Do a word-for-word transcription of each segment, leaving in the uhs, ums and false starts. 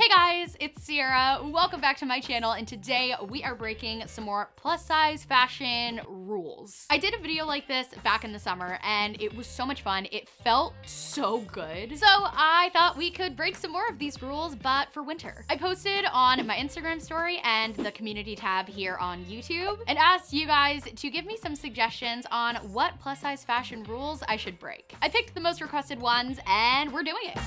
Hey guys, it's Sierra. Welcome back to my channel, and today we are breaking some more plus size fashion rules. I did a video like this back in the summer and it was so much fun. It felt so good. So I thought we could break some more of these rules, but for winter. I posted on my Instagram story and the community tab here on YouTube and asked you guys to give me some suggestions on what plus size fashion rules I should break. I picked the most requested ones and we're doing it.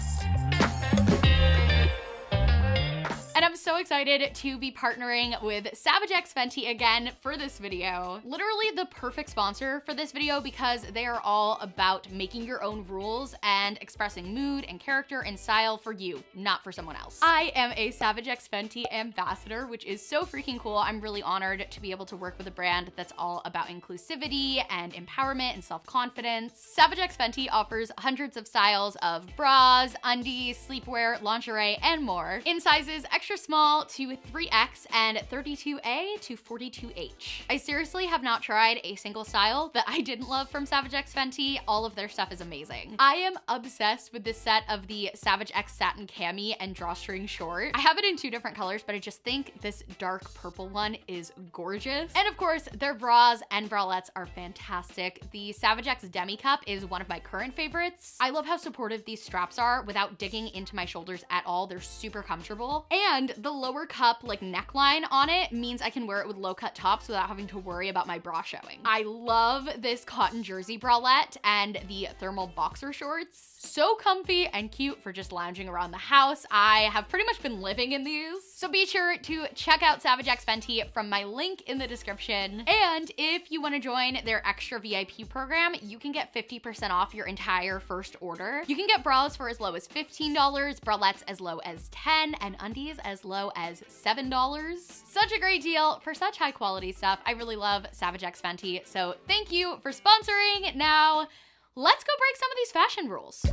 And I'm so excited to be partnering with Savage X Fenty again for this video. Literally the perfect sponsor for this video because they are all about making your own rules and expressing mood and character and style for you, not for someone else. I am a Savage X Fenty ambassador, which is so freaking cool. I'm really honored to be able to work with a brand that's all about inclusivity and empowerment and self-confidence. Savage X Fenty offers hundreds of styles of bras, undies, sleepwear, lingerie, and more in sizes extra small to three X and thirty-two A to forty-two H. I seriously have not tried a single style that I didn't love from Savage X Fenty. All of their stuff is amazing. I am obsessed with this set of the Savage X satin cami and drawstring short. I have it in two different colors, but I just think this dark purple one is gorgeous. And of course, their bras and bralettes are fantastic. The Savage X Demi Cup is one of my current favorites. I love how supportive these straps are without digging into my shoulders at all. They're super comfortable. And And the lower cup like neckline on it means I can wear it with low cut tops without having to worry about my bra showing. I love this cotton jersey bralette and the thermal boxer shorts. So comfy and cute for just lounging around the house. I have pretty much been living in these. So be sure to check out Savage X Fenty from my link in the description. And if you want to join their extra V I P program, you can get fifty percent off your entire first order. You can get bras for as low as fifteen dollars, bralettes as low as ten dollars, and undies as as low as seven dollars. Such a great deal for such high quality stuff. I really love Savage X Fenty, so thank you for sponsoring. Now, let's go break some of these fashion rules.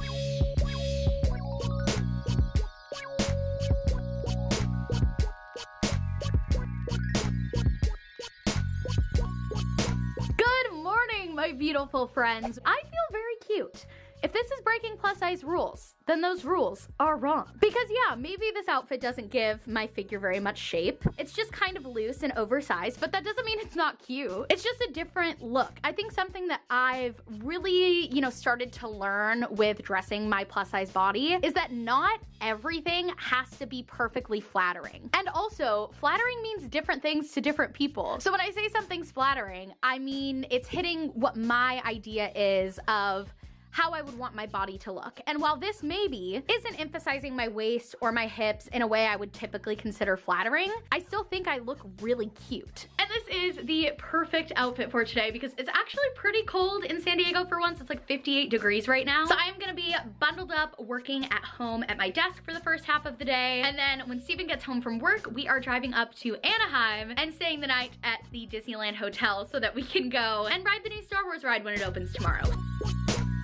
Good morning, my beautiful friends. I feel very cute. If this is breaking plus size rules, then those rules are wrong. Because yeah, maybe this outfit doesn't give my figure very much shape. It's just kind of loose and oversized, but that doesn't mean it's not cute. It's just a different look. I think something that I've really, you know, started to learn with dressing my plus size body is that not everything has to be perfectly flattering. And also, flattering means different things to different people. So when I say something's flattering, I mean it's hitting what my idea is of how I would want my body to look. And while this maybe isn't emphasizing my waist or my hips in a way I would typically consider flattering, I still think I look really cute. And this is the perfect outfit for today because it's actually pretty cold in San Diego for once. It's like fifty-eight degrees right now. So I'm gonna be bundled up working at home at my desk for the first half of the day. And then when Steven gets home from work, we are driving up to Anaheim and staying the night at the Disneyland Hotel so that we can go and ride the new Star Wars ride when it opens tomorrow.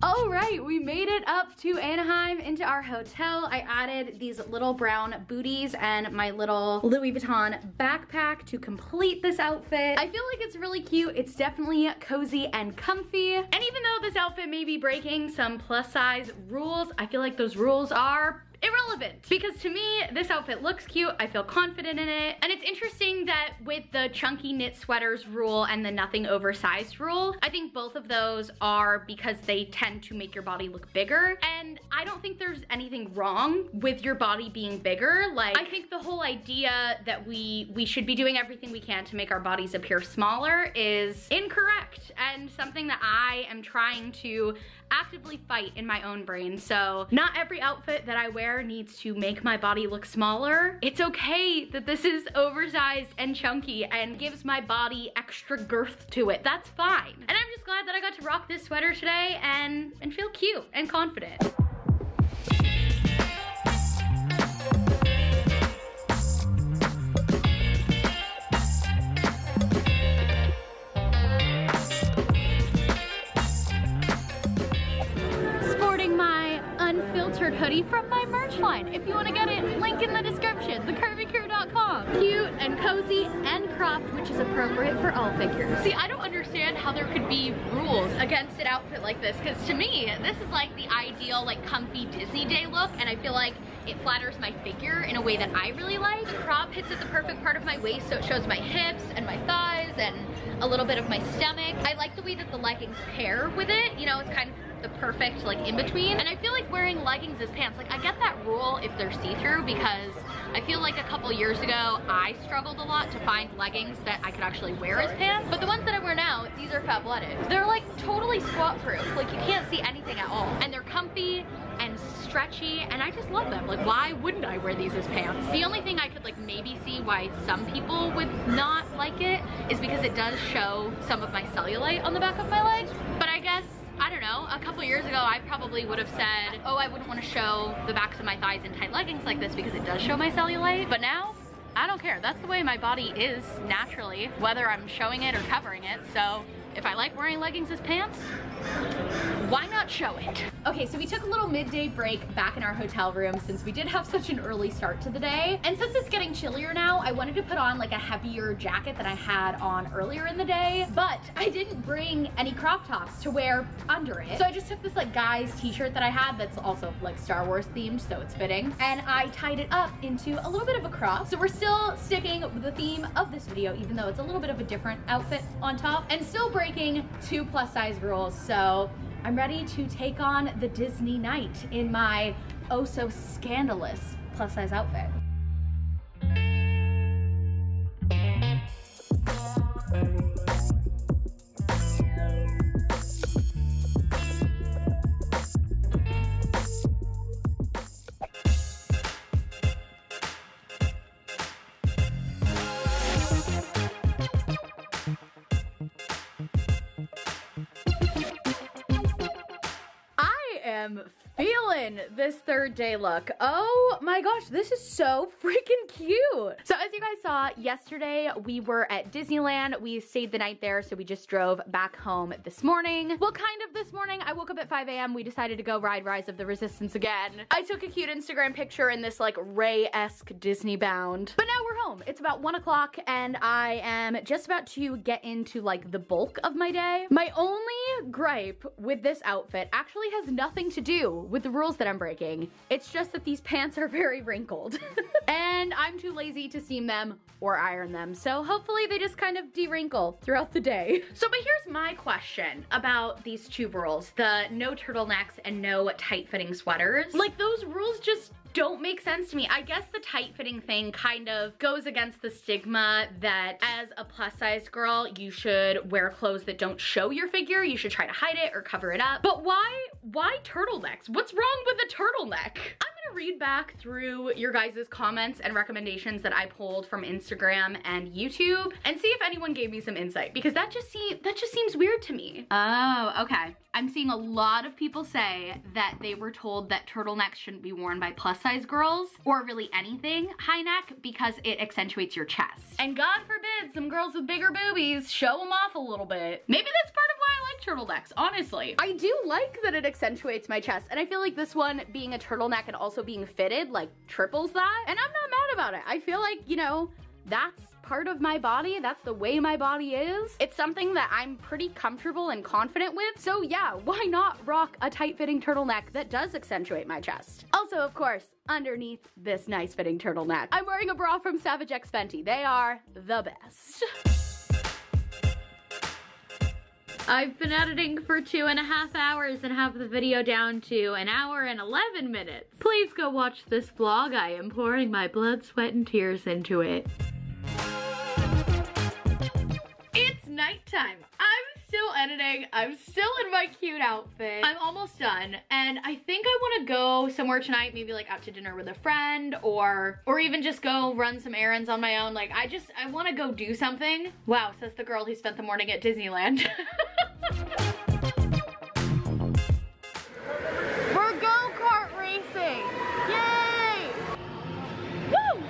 All right, we made it up to Anaheim into our hotel. I added these little brown booties and my little Louis Vuitton backpack to complete this outfit. I feel like it's really cute. It's definitely cozy and comfy. And even though this outfit may be breaking some plus size rules, I feel like those rules are irrelevant because to me this outfit looks cute. I feel confident in it, and it's interesting that with the chunky knit sweaters rule and the nothing oversized rule, I think both of those are because they tend to make your body look bigger, and I don't think there's anything wrong with your body being bigger. Like, I think the whole idea that we we should be doing everything we can to make our bodies appear smaller is incorrect and something that I am trying to actively fight in my own brain. So not every outfit that I wear needs to make my body look smaller. It's okay that this is oversized and chunky and gives my body extra girth to it. That's fine. And I'm just glad that I got to rock this sweater today and, and feel cute and confident. t-shirt hoodie from my merch line. If you want to get it, link in the description, the curvy crew dot com. Cute and cozy and cropped, which is appropriate for all figures. See, I don't understand how there could be rules against an outfit like this, because to me, this is like the ideal, like, comfy Disney day look, and I feel like it flatters my figure in a way that I really like. The crop hits at the perfect part of my waist, so it shows my hips and my thighs and a little bit of my stomach. I like the way that the leggings pair with it. You know, it's kind of the perfect, like, in between. And I feel like wearing leggings as pants, like, I get that rule if they're see-through, because I feel like a couple years ago I struggled a lot to find leggings that I could actually wear as pants. But the ones that I wear now, these are Fabletics. They're like totally squat proof, like you can't see anything at all, and they're comfy and stretchy, and I just love them. Like, why wouldn't I wear these as pants? The only thing I could, like, maybe see why some people would not like it is because it does show some of my cellulite on the back of my legs. But I guess, I don't know, a couple years ago I probably would have said, oh, I wouldn't want to show the backs of my thighs in tight leggings like this because it does show my cellulite. But now, I don't care. That's the way my body is naturally, whether I'm showing it or covering it. So if I like wearing leggings as pants, why not show it? Okay, so we took a little midday break back in our hotel room since we did have such an early start to the day. And since it's getting chillier now, I wanted to put on like a heavier jacket that I had on earlier in the day, but I didn't bring any crop tops to wear under it. So I just took this like guy's t-shirt that I had that's also like Star Wars themed, so it's fitting. And I tied it up into a little bit of a crop. So we're still sticking with the theme of this video, even though it's a little bit of a different outfit on top, and still breaking two plus size rules. So I'm ready to take on the Disney night in my oh so scandalous plus size outfit. Feeling this third day look. Oh my gosh, this is so freaking cute. So as you guys saw yesterday, we were at Disneyland. We stayed the night there, so we just drove back home this morning. Well, kind of this morning. I woke up at five A M We decided to go ride Rise of the Resistance again. I took a cute Instagram picture in this like Ray-esque Disney bound. But now we're home. It's about one o'clock and I am just about to get into like the bulk of my day. My only gripe with this outfit actually has nothing to do with the rules that I'm breaking. It's just that these pants are very wrinkled and I'm too lazy to seam them or iron them. So hopefully they just kind of de-wrinkle throughout the day. So, but here's my question about these two rules, the no turtlenecks and no tight fitting sweaters. Like, those rules just don't make sense to me. I guess the tight fitting thing kind of goes against the stigma that as a plus size girl, you should wear clothes that don't show your figure. You should try to hide it or cover it up. But why, why turtlenecks? What's wrong with a turtleneck? I'm read back through your guys' comments and recommendations that I pulled from Instagram and YouTube and see if anyone gave me some insight, because that just seems that just seems weird to me. Oh, okay. I'm seeing a lot of people say that they were told that turtlenecks shouldn't be worn by plus size girls or really anything high neck because it accentuates your chest. And God forbid some girls with bigger boobies show them off a little bit. Maybe that's part of why I like turtlenecks, honestly. I do like that it accentuates my chest, and I feel like this one being a turtleneck and also being fitted like triples that, and I'm not mad about it. I feel like, you know, that's part of my body. That's the way my body is. It's something that I'm pretty comfortable and confident with. So yeah, why not rock a tight-fitting turtleneck that does accentuate my chest? Also, of course, underneath this nice-fitting turtleneck, I'm wearing a bra from Savage X Fenty. They are the best. I've been editing for two and a half hours and have the video down to an hour and eleven minutes. Please go watch this vlog. I am pouring my blood, sweat, and tears into it. It's nighttime. I'm still editing. I'm still in my cute outfit. I'm almost done, and I think I want to go somewhere tonight, maybe like out to dinner with a friend, or or even just go run some errands on my own. Like, I just, I want to go do something. Wow, says the girl who spent the morning at Disneyland. We're go-kart racing. Yay! Woo!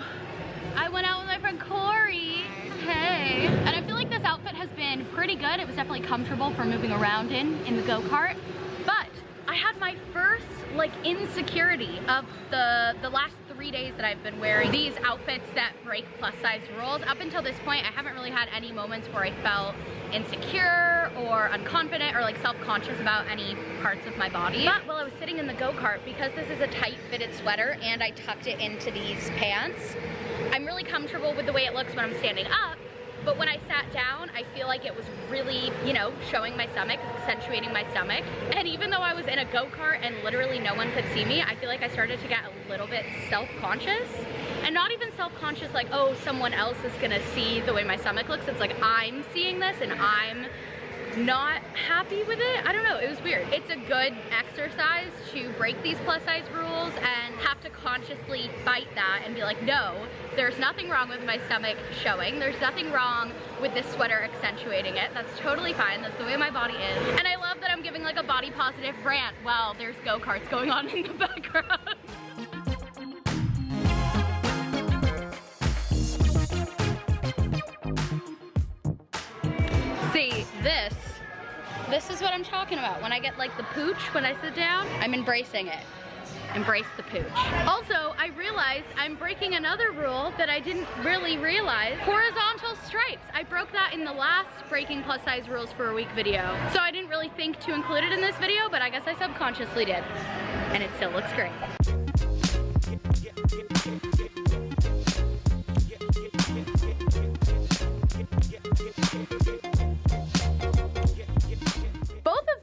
I went out with my friend Corey. Hey. And I feel like this outfit has been pretty good. It was definitely comfortable for moving around in, in the go-kart. But I had my first like insecurity of the, the last three days that I've been wearing these outfits that break plus size rules. Up until this point, I haven't really had any moments where I felt insecure or unconfident or like self-conscious about any parts of my body. But while I was sitting in the go-kart, because this is a tight fitted sweater and I tucked it into these pants, I'm really comfortable with the way it looks when I'm standing up. But when I sat down, I feel like it was really, you know, showing my stomach, accentuating my stomach. And even though I was in a go-kart and literally no one could see me, I feel like I started to get a little bit self-conscious. And not even self-conscious like, oh, someone else is gonna see the way my stomach looks. It's like, I'm seeing this and I'm not happy with it. I don't know, it was weird. It's a good exercise to break these plus size rules and have to consciously fight that and be like, no, there's nothing wrong with my stomach showing. There's nothing wrong with this sweater accentuating it. That's totally fine. That's the way my body is. And I love that I'm giving like a body positive rant while there's go-karts going on in the background. See, this, this is what I'm talking about. When I get like the pooch, when I sit down, I'm embracing it. Embrace the pooch. Also, I realized I'm breaking another rule that I didn't really realize. Horizontal stripes. I broke that in the last breaking plus size rules for a week video. So I didn't really think to include it in this video, but I guess I subconsciously did. And it still looks great.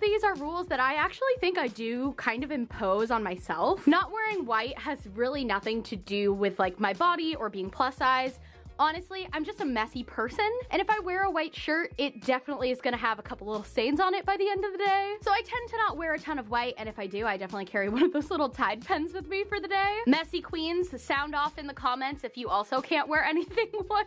These are rules that I actually think I do kind of impose on myself. Not wearing white has really nothing to do with like my body or being plus size. Honestly, I'm just a messy person, and if I wear a white shirt, it definitely is gonna have a couple little stains on it by the end of the day. So I tend to not wear a ton of white, and if I do, I definitely carry one of those little Tide pens with me for the day. Messy queens, sound off in the comments if you also can't wear anything white.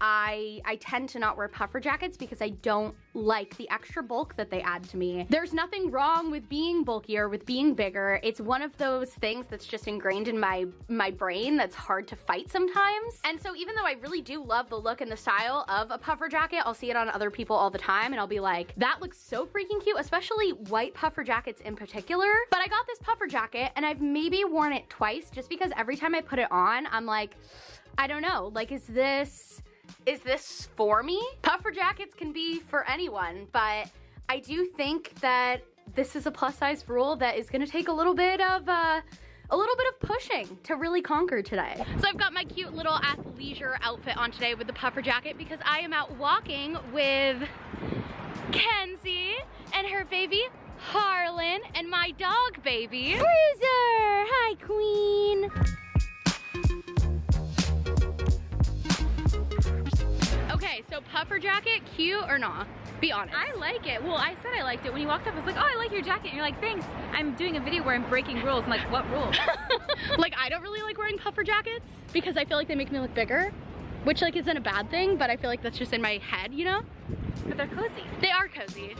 I, I tend to not wear puffer jackets because I don't like the extra bulk that they add to me. There's nothing wrong with being bulkier, with being bigger. It's one of those things that's just ingrained in my, my brain that's hard to fight sometimes. And so even though I really do love the look and the style of a puffer jacket, I'll see it on other people all the time and I'll be like, that looks so freaking cute, especially white puffer jackets in particular. But I got this puffer jacket and I've maybe worn it twice just because every time I put it on, I'm like, I don't know, like is this, is this for me? Puffer jackets can be for anyone, but I do think that this is a plus size rule that is gonna take a little bit of uh, a little bit of pushing to really conquer today. So I've got my cute little athleisure outfit on today with the puffer jacket because I am out walking with Kenzie and her baby Harlan and my dog baby Bruiser. Hi, Queen. Okay, so puffer jacket, cute or not? Be honest. I like it. Well, I said I liked it. When you walked up, I was like, oh, I like your jacket. And you're like, thanks. I'm doing a video where I'm breaking rules. I'm like, what rules? Like, I don't really like wearing puffer jackets because I feel like they make me look bigger, which like isn't a bad thing, but I feel like that's just in my head, you know? But they're cozy. They are cozy.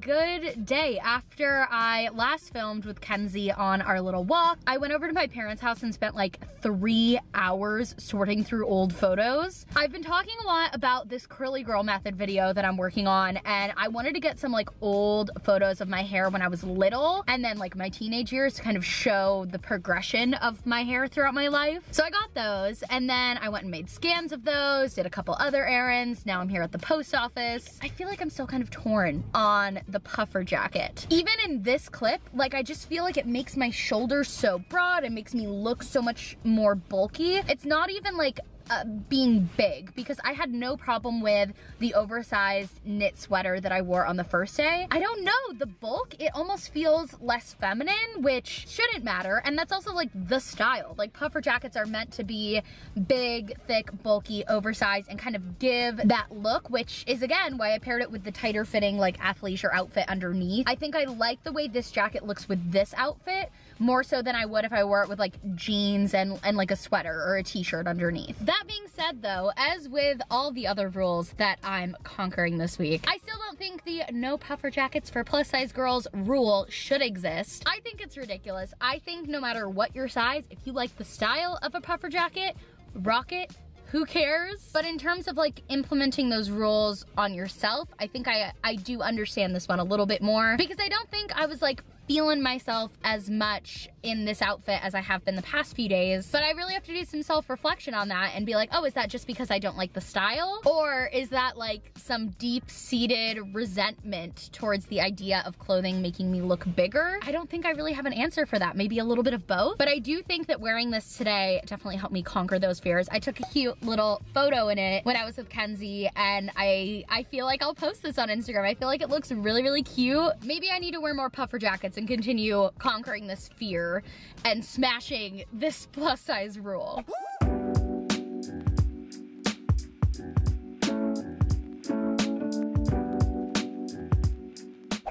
Good day. After I last filmed with Kenzie on our little walk, I went over to my parents' house and spent like three hours sorting through old photos. I've been talking a lot about this curly girl method video that I'm working on, and I wanted to get some like old photos of my hair when I was little and then like my teenage years to kind of show the progression of my hair throughout my life. So I got those and then I went and made scans of those, did a couple other errands. Now I'm here at the post office. I feel like I'm still kind of torn on the puffer jacket. Even in this clip, like I just feel like it makes my shoulders so broad. It makes me look so much more bulky. It's not even like Uh, being big, because I had no problem with the oversized knit sweater that I wore on the first day. I don't know, the bulk, it almost feels less feminine, which shouldn't matter, and that's also like the style. Like puffer jackets are meant to be big, thick, bulky, oversized, and kind of give that look, which is again why I paired it with the tighter fitting like athleisure outfit underneath. I think I like the way this jacket looks with this outfit, more so than I would if I wore it with like jeans and, and like a sweater or a t-shirt underneath. That being said though, as with all the other rules that I'm conquering this week, I still don't think the no puffer jackets for plus size girls rule should exist. I think it's ridiculous. I think no matter what your size, if you like the style of a puffer jacket, rock it. Who cares? But in terms of like implementing those rules on yourself, I think I, I do understand this one a little bit more, because I don't think I was like feeling myself as much in this outfit as I have been the past few days. But I really have to do some self-reflection on that and be like, oh, is that just because I don't like the style? Or is that like some deep-seated resentment towards the idea of clothing making me look bigger? I don't think I really have an answer for that. Maybe a little bit of both. But I do think that wearing this today definitely helped me conquer those fears. I took a cute little photo in it when I was with Kenzie, and I, I feel like I'll post this on Instagram. I feel like it looks really, really cute. Maybe I need to wear more puffer jackets and continue conquering this fear and smashing this plus size rule.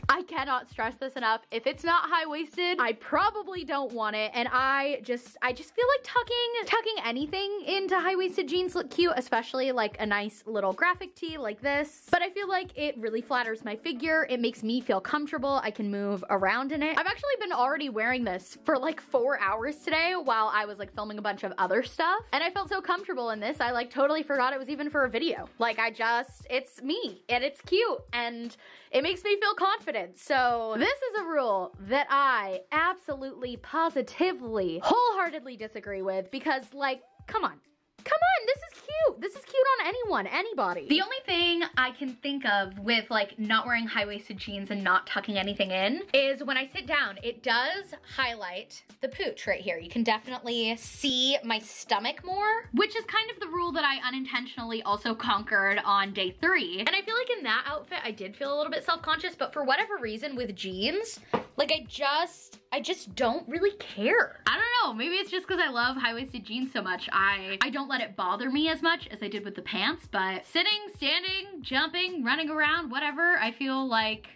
I cannot stress this enough. If it's not high-waisted, I probably don't want it. And I just, I just feel like tucking, tucking anything into high-waisted jeans look cute, especially like a nice little graphic tee like this. But I feel like it really flatters my figure. It makes me feel comfortable. I can move around in it. I've actually been already wearing this for like four hours today while I was like filming a bunch of other stuff. And I felt so comfortable in this. I like totally forgot it was even for a video. Like I just, it's me and it's cute and it makes me feel confident. So this is a rule that I absolutely, positively, wholeheartedly disagree with, because like, come on. Come on, this is cute. This is cute on anyone, anybody. The only thing I can think of with like not wearing high-waisted jeans and not tucking anything in is when I sit down, it does highlight the pooch right here. You can definitely see my stomach more, which is kind of the rule that I unintentionally also conquered on day three. And I feel like in that outfit, I did feel a little bit self-conscious, but for whatever reason with jeans, like I just, I just don't really care. I don't know, maybe it's just because I love high-waisted jeans so much. I, I don't let it bother me as much as I did with the pants, but sitting, standing, jumping, running around, whatever, I feel like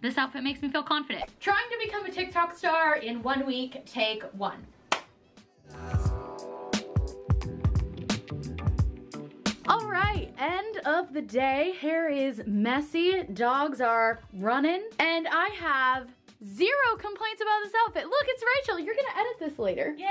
this outfit makes me feel confident. Trying to become a TikTok star in one week, take one. All right, end of the day, hair is messy, dogs are running, and I have zero complaints about this outfit. Look, it's Rachel. You're gonna edit this later. Yay!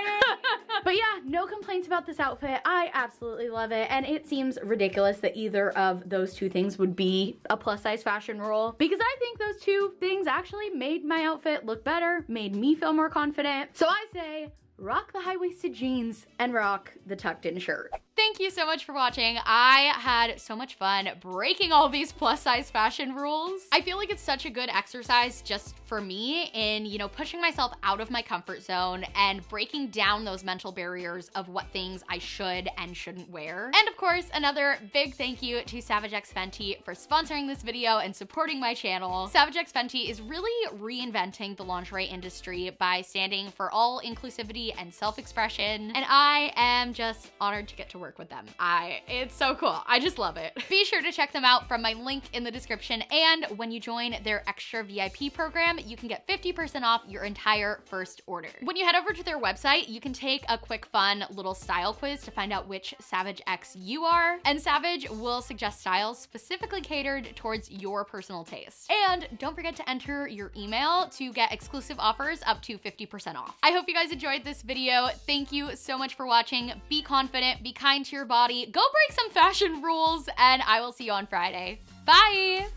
But yeah, no complaints about this outfit. I absolutely love it, and it seems ridiculous that either of those two things would be a plus size fashion rule, because I think those two things actually made my outfit look better, made me feel more confident. So I say, rock the high-waisted jeans and rock the tucked in shirt. Thank you so much for watching. I had so much fun breaking all these plus size fashion rules. I feel like it's such a good exercise just for me in, you know, pushing myself out of my comfort zone and breaking down those mental barriers of what things I should and shouldn't wear. And of course, another big thank you to Savage X Fenty for sponsoring this video and supporting my channel. Savage X Fenty is really reinventing the lingerie industry by standing for all inclusivity and self-expression, and I am just honored to get to work with them. I, it's so cool. I just love it. Be sure to check them out from my link in the description, and when you join their extra V I P program, you can get fifty percent off your entire first order. When you head over to their website, you can take a quick fun little style quiz to find out which Savage X you are, and Savage will suggest styles specifically catered towards your personal taste. And don't forget to enter your email to get exclusive offers up to fifty percent off. I hope you guys enjoyed this This video. Thank you so much for watching. Be confident, be kind to your body, go break some fashion rules, and I will see you on Friday. Bye!